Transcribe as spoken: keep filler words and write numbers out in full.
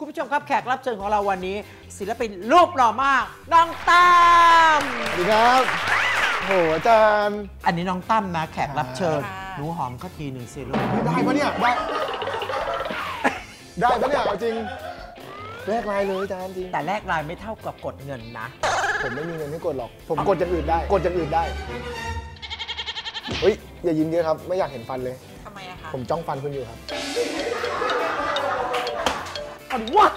คุณผู้ชมครับแขกรับเชิญของเราวันนี้ศิลปินรูปหล่อมากน้องตั้มสวัสดีครับโอ้อาจารย์อันนี้น้องตั้มนะแขกรับเชิญหนูหอมเขาทีหนึ่งสิลูกได้ปะเนี่ยได้ได้ปะเนี่ยจริงแลกลายเลยอาจารย์จริงแต่แลกลายไม่เท่ากับกดเงินนะผมไม่มีเงินให้กดหรอกผมกดอย่างอื่นได้กดอย่างอื่นได้เฮ้ยอย่ายิ้มเยอะครับไม่อยากเห็นฟันเลยทำไมอะคะผมจ้องฟันคุณอยู่ครับ What